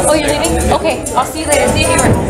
Oh, you're leaving? Okay, I'll see you later. See you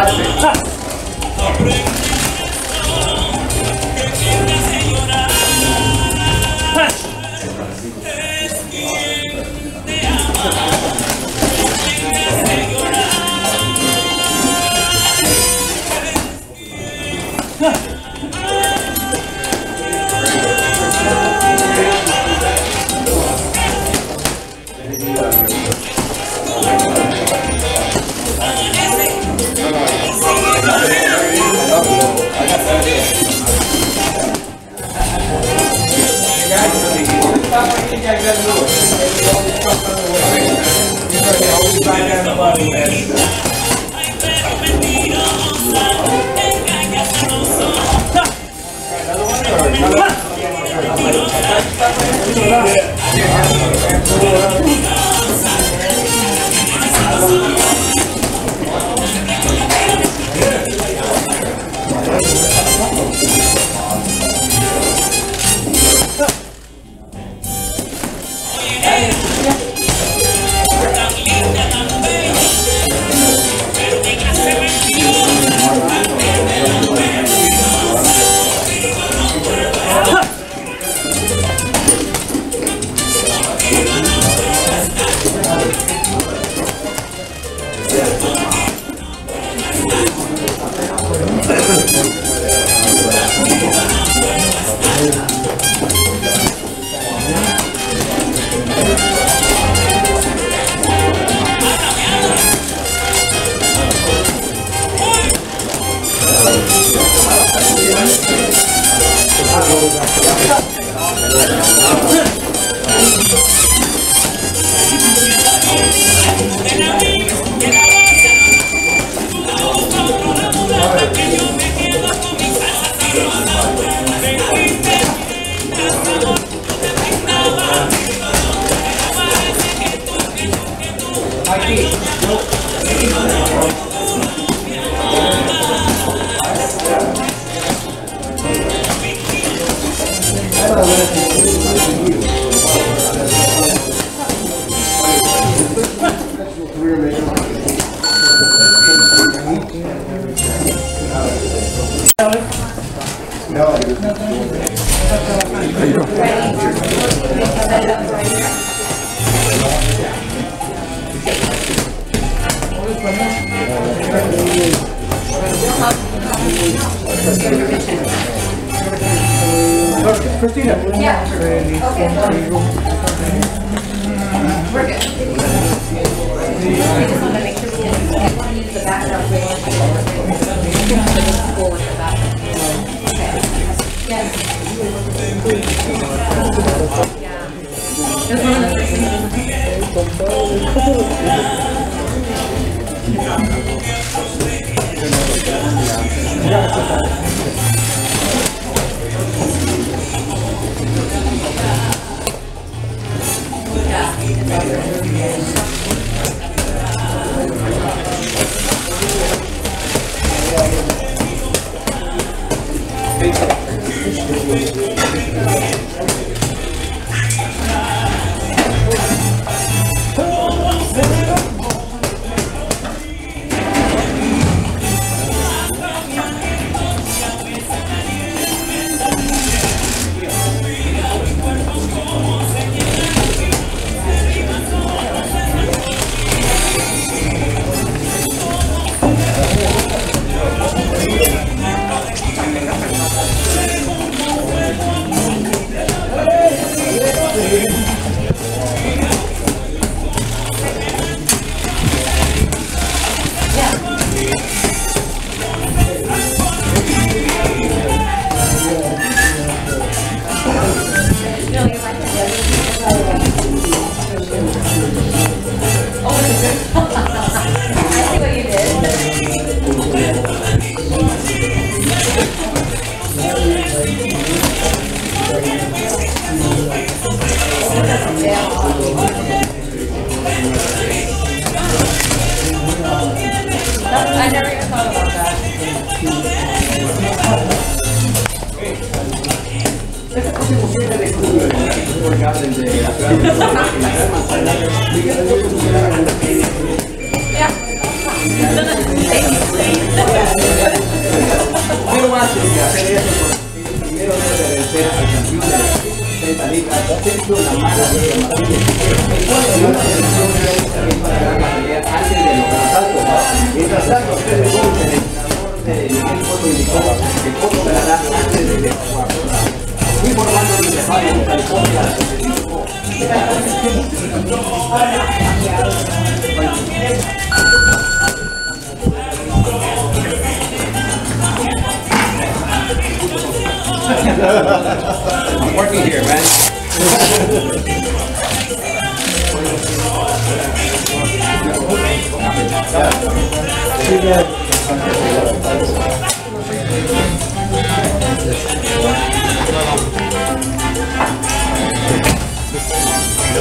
I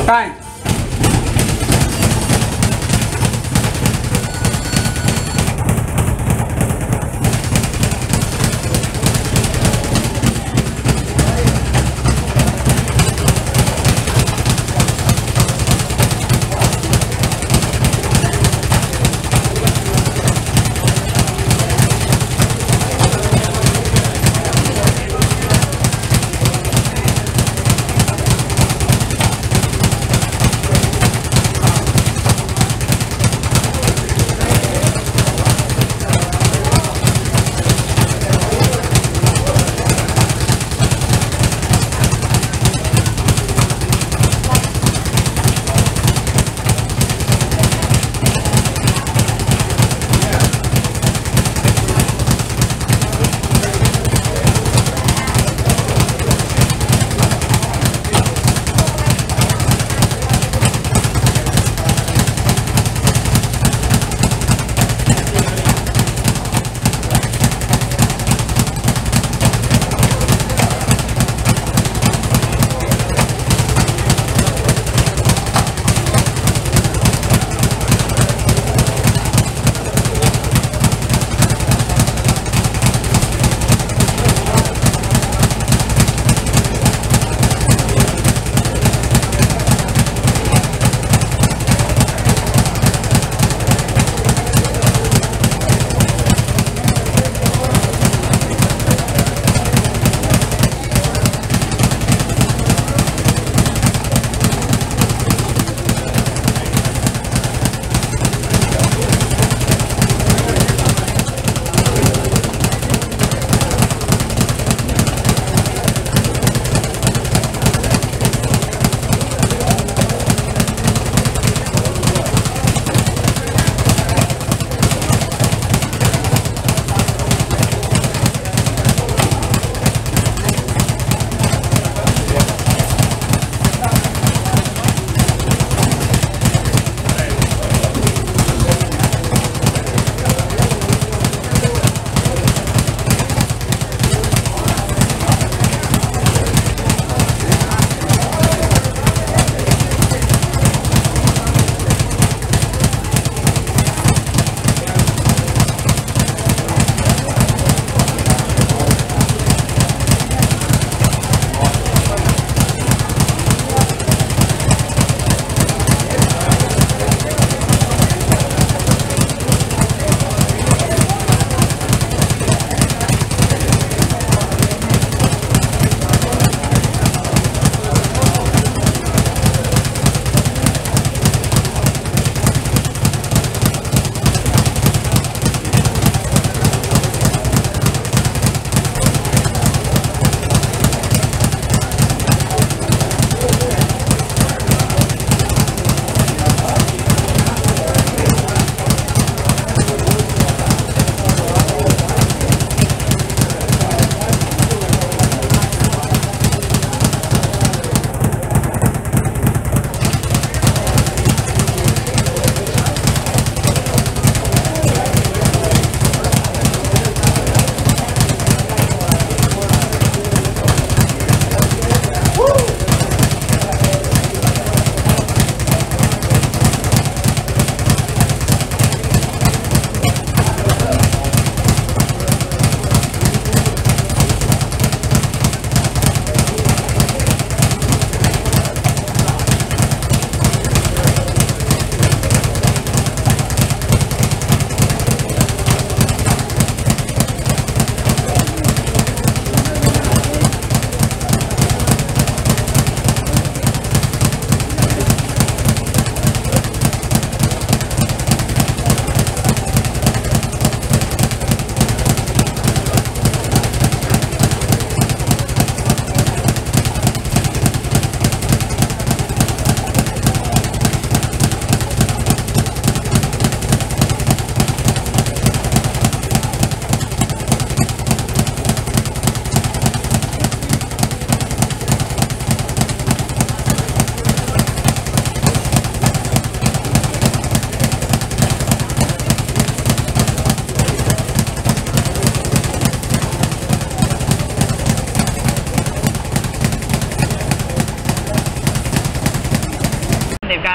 Bang.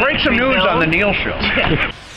Break some news on the Neil Show.